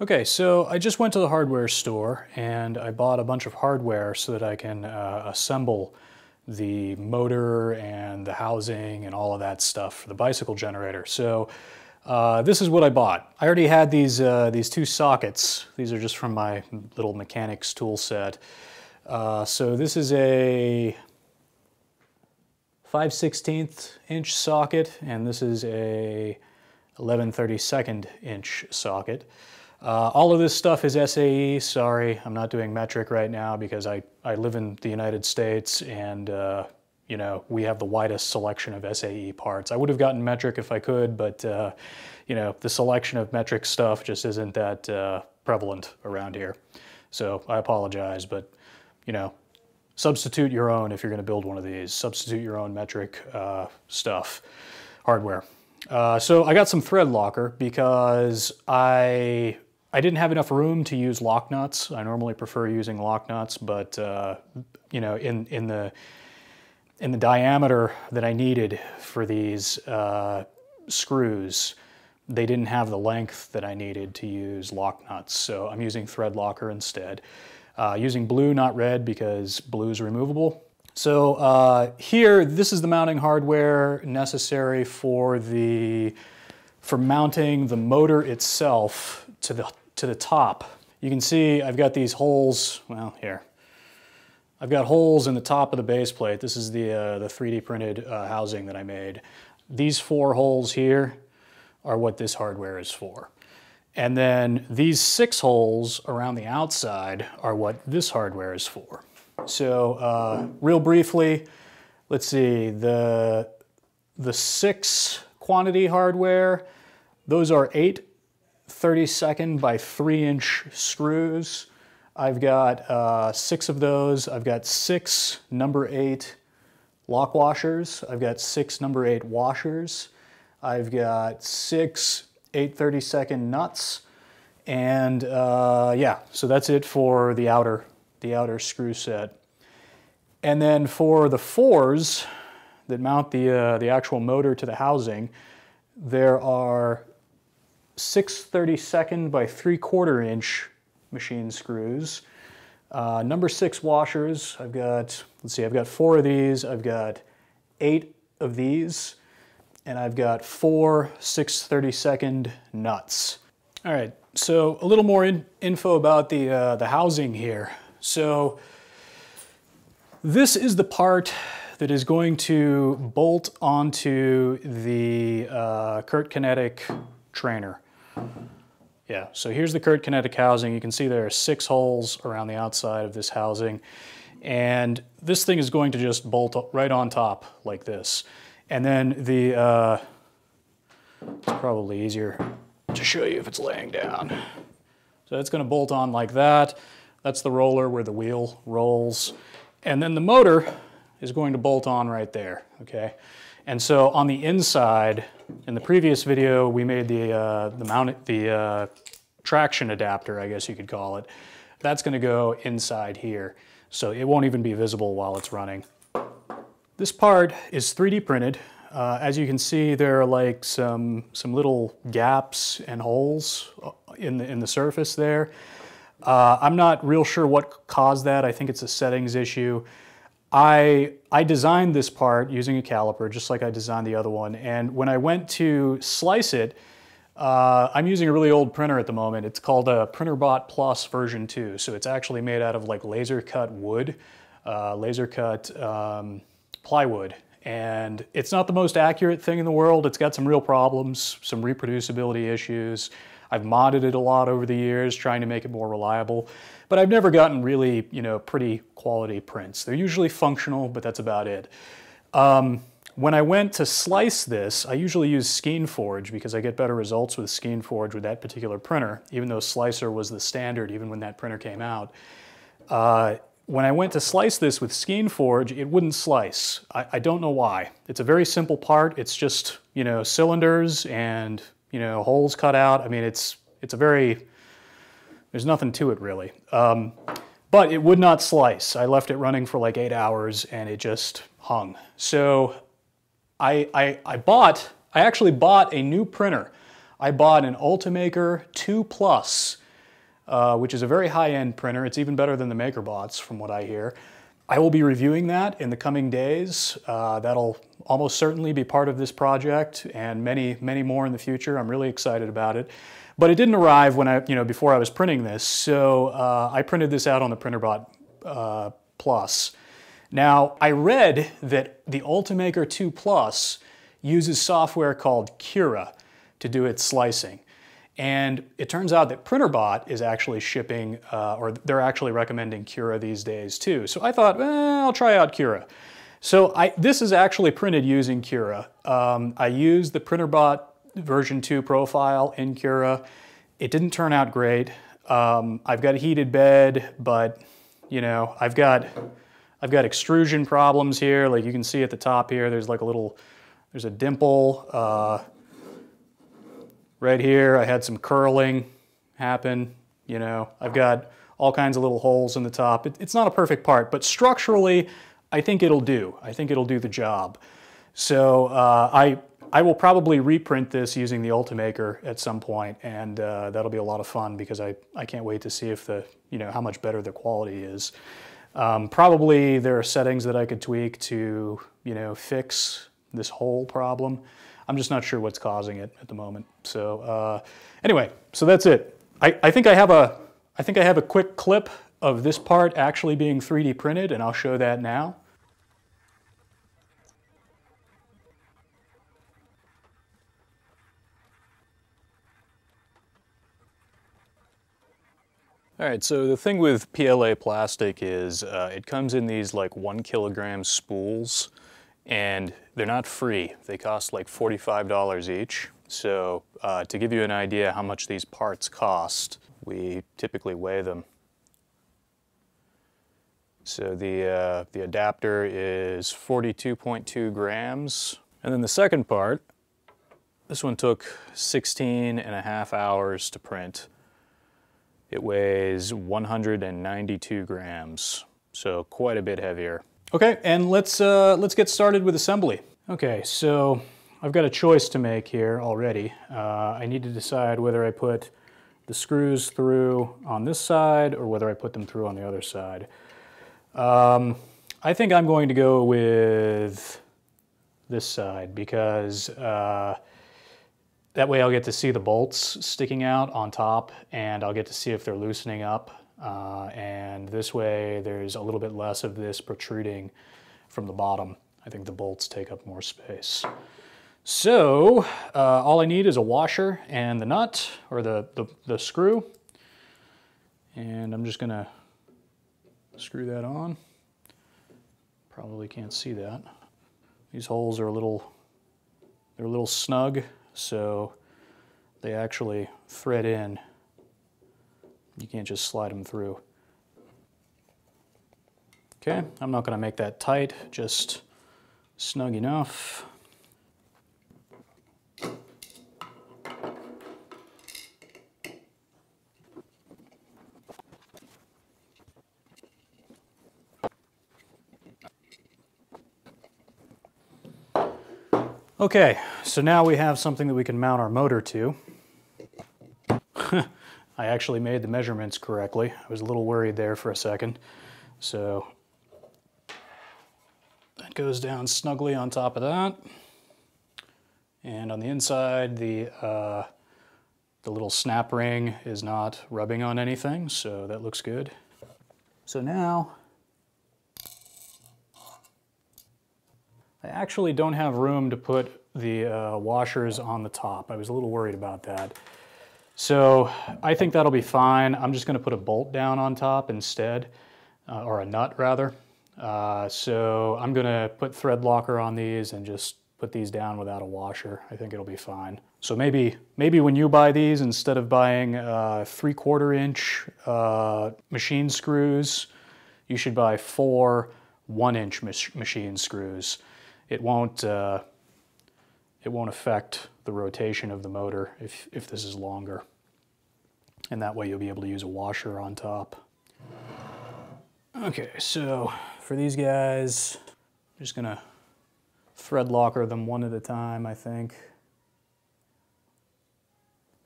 Okay, so I just went to the hardware store and I bought a bunch of hardware so that I can assemble the motor and the housing and all of that stuff for the bicycle generator. So this is what I bought. I already had these two sockets. These are just from my little mechanics tool set. So this is a 5/16 inch socket and this is a 11/32 inch socket. All of this stuff is SAE. Sorry, I'm not doing metric right now because I live in the United States and you know, we have the widest selection of SAE parts. I would have gotten metric if I could, but you know, the selection of metric stuff just isn't that prevalent around here. So I apologize, but you know, substitute your own if you're going to build one of these. Substitute your own metric stuff, hardware. So I got some thread locker because I didn't have enough room to use lock nuts. I normally prefer using lock nuts, but you know, in the diameter that I needed for these screws, they didn't have the length that I needed to use lock nuts. So I'm using thread locker instead. Using blue, not red, because blue is removable. So here, this is the mounting hardware necessary for mounting the motor itself to the top. You can see I've got these holes, well, here. I've got holes in the top of the base plate. This is the 3D printed housing that I made. These four holes here are what this hardware is for. And then these six holes around the outside are what this hardware is for. So real briefly, let's see, the six quantity hardware, those are 8 32nd by 3 inch screws. I've got six of those. I've got six number 8 lock washers. I've got six number 8 washers. I've got six 8 32nd nuts. And yeah, so that's it for the outer screw set. And then for the fours that mount the actual motor to the housing, there are 6 32nd by 3/4 inch machine screws, number 6 washers. I've got, let's see, I've got 4 of these, I've got 8 of these, and I've got 4 6 32nd nuts. All right, so a little more info about the housing here. So this is the part that is going to bolt onto the Kurt Kinetic trainer. Yeah, so here's the Kurt Kinetic housing. You can see there are 6 holes around the outside of this housing. And this thing is going to just bolt right on top like this. And then the, it's probably easier to show you if it's laying down. So it's gonna bolt on like that. That's the roller where the wheel rolls. And then the motor is going to bolt on right there, okay? And so on the inside, in the previous video, we made the traction adapter, I guess you could call it. That's gonna go inside here. So it won't even be visible while it's running. This part is 3D printed. As you can see, there are like some little gaps and holes in the surface there. I'm not real sure what caused that. I think it's a settings issue. I designed this part using a caliper, just like I designed the other one. And when I went to slice it, I'm using a really old printer at the moment. It's called a PrintrBot Plus Version 2. So it's actually made out of like laser cut wood, laser cut plywood. And it's not the most accurate thing in the world. It's got some real problems, some reproducibility issues. I've modded it a lot over the years, trying to make it more reliable, but I've never gotten really, you know, pretty quality prints. They're usually functional, but that's about it. When I went to slice this, I usually use Skeinforge because I get better results with Skeinforge with that particular printer, even though Slicer was the standard, even when that printer came out. When I went to slice this with Skeinforge, it wouldn't slice. I don't know why. It's a very simple part. It's just, you know, cylinders and, you know, holes cut out. I mean, it's a very, there's nothing to it really. But it would not slice. I left it running for like 8 hours and it just hung. So I actually bought a new printer. I bought an Ultimaker 2 Plus which is a very high-end printer. It's even better than the MakerBots from what I hear. I will be reviewing that in the coming days. That'll almost certainly be part of this project and many, many more in the future. I'm really excited about it. But it didn't arrive when before I was printing this, so I printed this out on the PrintrBot Plus. Now, I read that the Ultimaker 2 Plus uses software called Cura to do its slicing. And it turns out that PrintrBot is actually shipping, or they're actually recommending Cura these days too. So I thought, I'll try out Cura. So this is actually printed using Cura. I used the PrintrBot version 2 profile in Cura. It didn't turn out great. I've got a heated bed, but I've got extrusion problems here. Like you can see at the top here, there's like a little, there's a dimple. Right here, I had some curling happen. I've got all kinds of little holes in the top. It's not a perfect part, but structurally, I think it'll do. I think it'll do the job. So I will probably reprint this using the Ultimaker at some point, and that'll be a lot of fun because I can't wait to see if how much better the quality is. Probably there are settings that I could tweak to fix this whole problem. I'm just not sure what's causing it at the moment. So anyway, so that's it. I think I have a quick clip of this part actually being 3D printed, and I'll show that now. All right, so the thing with PLA plastic is it comes in these like 1 kilogram spools, and they're not free. They cost like $45 each. So to give you an idea how much these parts cost, we typically weigh them. So the adapter is 42.2 grams. And then the second part, this one took 16 and a half hours to print. It weighs 192 grams, so quite a bit heavier. Okay, and let's get started with assembly. Okay, so I've got a choice to make here already. I need to decide whether I put the screws through on this side or whether I put them through on the other side. I think I'm going to go with this side because that way I'll get to see the bolts sticking out on top, and I'll get to see if they're loosening up. And this way there's a little bit less of this protruding from the bottom. I think the bolts take up more space. So all I need is a washer and the nut, or the screw. And I'm just gonna screw that on. Probably can't see that. These holes are a little snug, so they actually thread in. You can't just slide them through. Okay, I'm not gonna make that tight, just snug enough. Okay, so now we have something that we can mount our motor to. I actually made the measurements correctly. I was a little worried there for a second. So that goes down snugly on top of that. And on the inside, the little snap ring is not rubbing on anything, so that looks good. So now, I actually don't have room to put the washers on the top. I was a little worried about that. So I think that'll be fine. I'm just gonna put a bolt down on top instead, or a nut rather. So I'm gonna put thread locker on these and just put these down without a washer. I think it'll be fine. So maybe when you buy these, instead of buying 3/4 inch machine screws, you should buy 4 1-inch machine screws. It won't affect the rotation of the motor if this is longer. And that way you'll be able to use a washer on top. Okay, so for these guys, I'm just gonna thread locker them one at a time, I think.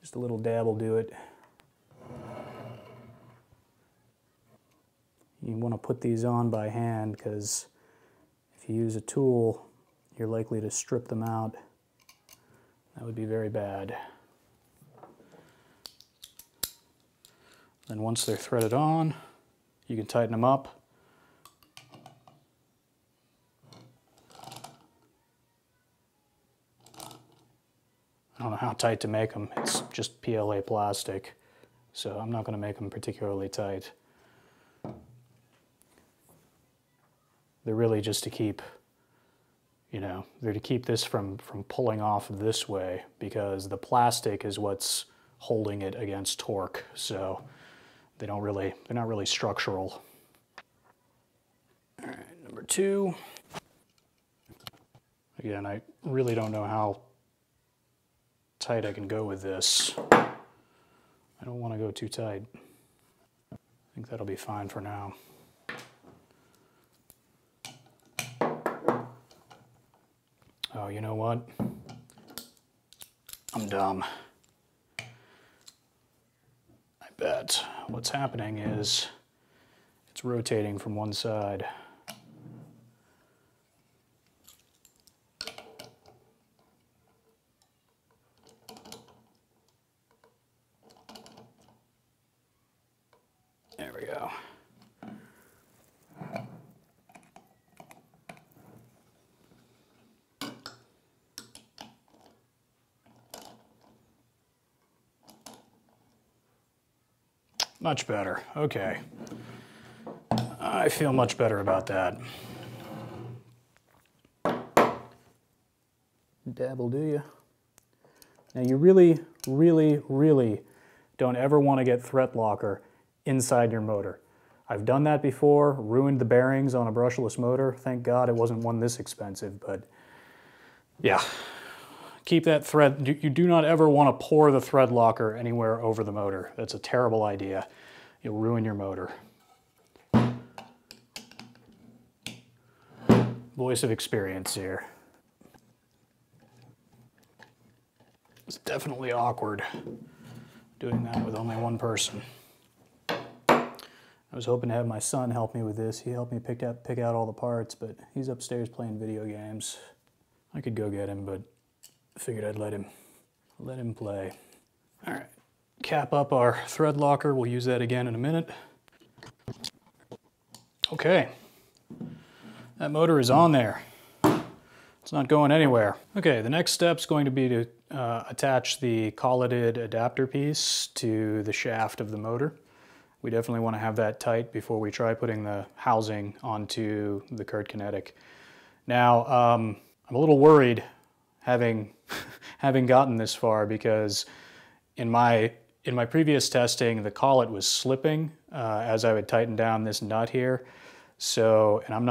Just a little dab will do it. you want to put these on by hand, because if you use a tool, you're likely to strip them out. That would be very bad. Then once they're threaded on, you can tighten them up. I don't know how tight to make them. It's just PLA plastic, so I'm not going to make them particularly tight. They're really just to keep, you know, they're to keep this from pulling off this way, because the plastic is what's holding it against torque. So they don't really, they're not really structural. All right, number two. Again, I really don't know how tight I can go with this. I don't want to go too tight. I think that'll be fine for now. Oh, you know what? I'm dumb. I bet what's happening is it's rotating from one side. There we go. Much better. Okay. I feel much better about that. Dabble, do you? Now you really, really, really don't ever want to get thread locker inside your motor. I've done that before, ruined the bearings on a brushless motor. Thank God it wasn't one this expensive, but yeah. Keep that thread, you do not ever want to pour the thread locker anywhere over the motor. That's a terrible idea. You'll ruin your motor. Voice of experience here. It's definitely awkward doing that with only one person. I was hoping to have my son help me with this. He helped me pick out all the parts, but he's upstairs playing video games. I could go get him, but I figured I'd let him play. All right, cap up our thread locker. We'll use that again in a minute. Okay, that motor is on there. It's not going anywhere. Okay, the next step's going to be to attach the colleted adapter piece to the shaft of the motor. We definitely want to have that tight before we try putting the housing onto the Kurt Kinetic. Now, I'm a little worried having gotten this far, because in my previous testing, the collet was slipping as I would tighten down this nut here. So, and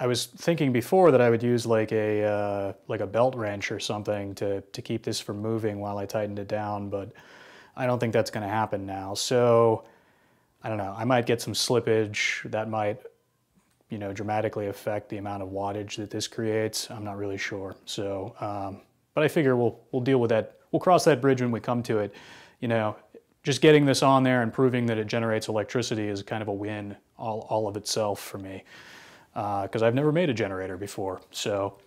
I was thinking before that I would use like a belt wrench or something to keep this from moving while I tightened it down, but I don't think that's going to happen now. So, I don't know, I might get some slippage that might, you know, dramatically affect the amount of wattage that this creates. I'm not really sure. So, but I figure we'll deal with that. We'll cross that bridge when we come to it. You know, just getting this on there and proving that it generates electricity is kind of a win all of itself for me, because I've never made a generator before. So,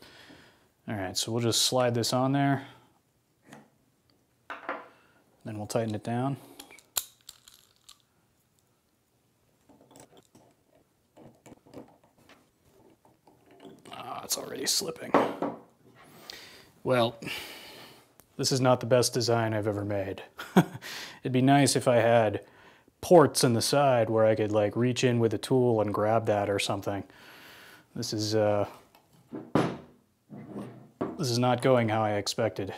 all right, so we'll just slide this on there. Then we'll tighten it down. It's already slipping. Well, this is not the best design I've ever made. It'd be nice if I had ports in the side where I could like reach in with a tool and grab that or something. This is not going how I expected.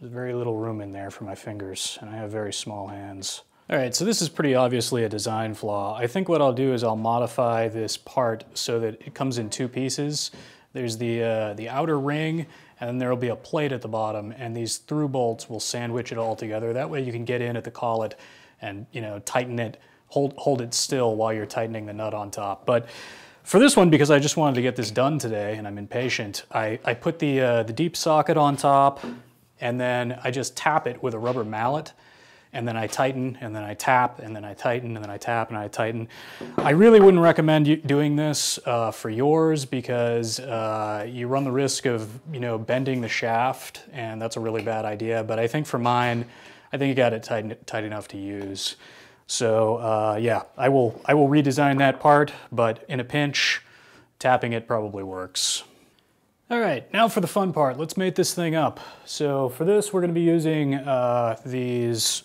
There's very little room in there for my fingers, and I have very small hands. All right, so this is pretty obviously a design flaw. I think what I'll do is I'll modify this part so that it comes in two pieces. There's the outer ring, and then there'll be a plate at the bottom, and these through bolts will sandwich it all together. That way you can get in at the collet and, you know, tighten it, hold it still while you're tightening the nut on top. But for this one, because I just wanted to get this done today and I'm impatient, I put the deep socket on top, and then I just tap it with a rubber mallet. and then I tighten, and then I tap, and then I tighten, and then I tap, and I tighten. I really wouldn't recommend you doing this for yours, because you run the risk of, you know, bending the shaft, and that's a really bad idea. But I think for mine, I think you got it tight enough to use. So yeah, I will redesign that part, but in a pinch, tapping it probably works. All right, now for the fun part. Let's mate this thing up. So for this, we're gonna be using these,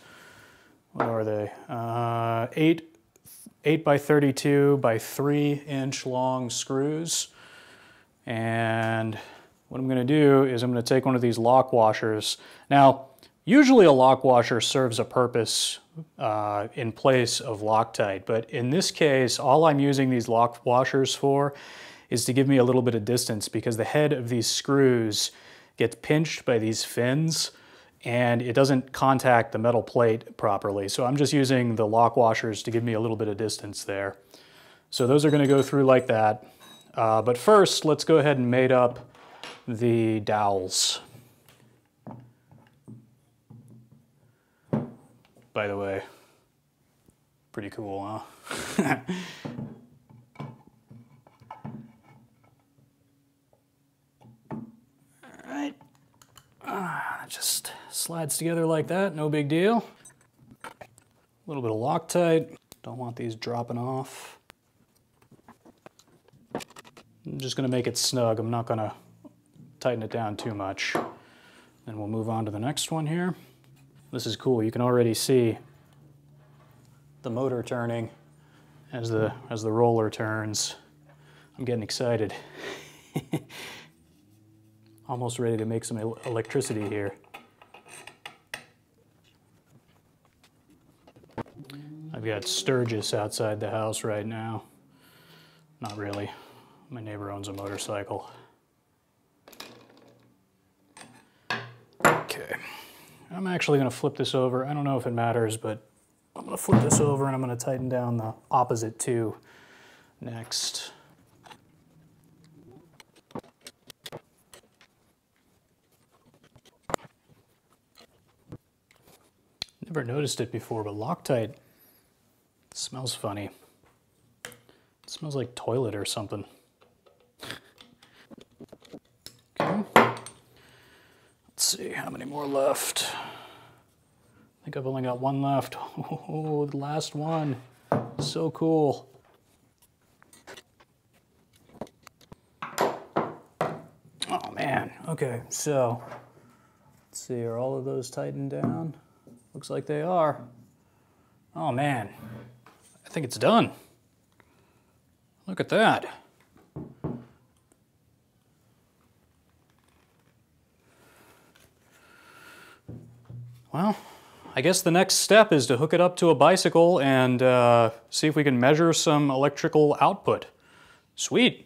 what are they? 8 by 32 by 3 inch long screws. And what I'm gonna do is I'm gonna take one of these lock washers. Now, usually a lock washer serves a purpose in place of Loctite, but in this case, all I'm using these lock washers for is to give me a little bit of distance, because the head of these screws gets pinched by these fins and it doesn't contact the metal plate properly. So I'm just using the lock washers to give me a little bit of distance there. So those are gonna go through like that. But first, let's go ahead and mate up the dowels. By the way, pretty cool, huh? Just slides together like that, no big deal. A little bit of Loctite. Don't want these dropping off. I'm just gonna make it snug. I'm not gonna tighten it down too much. Then we'll move on to the next one here. This is cool. You can already see the motor turning as the roller turns. I'm getting excited. Almost ready to make some electricity here. I've got Sturgis outside the house right now. Not really. My neighbor owns a motorcycle. Okay. I'm actually gonna flip this over. I don't know if it matters, but I'm gonna flip this over and I'm gonna tighten down the opposite two next. Never noticed it before, but Loctite smells funny. It smells like toilet or something. Okay. Let's see how many more left. I think I've only got one left. Oh, the last one. So cool. Oh man, okay, so let's see, are all of those tightened down? Looks like they are. Oh man, I think it's done. Look at that. Well, I guess the next step is to hook it up to a bicycle and see if we can measure some electrical output. Sweet.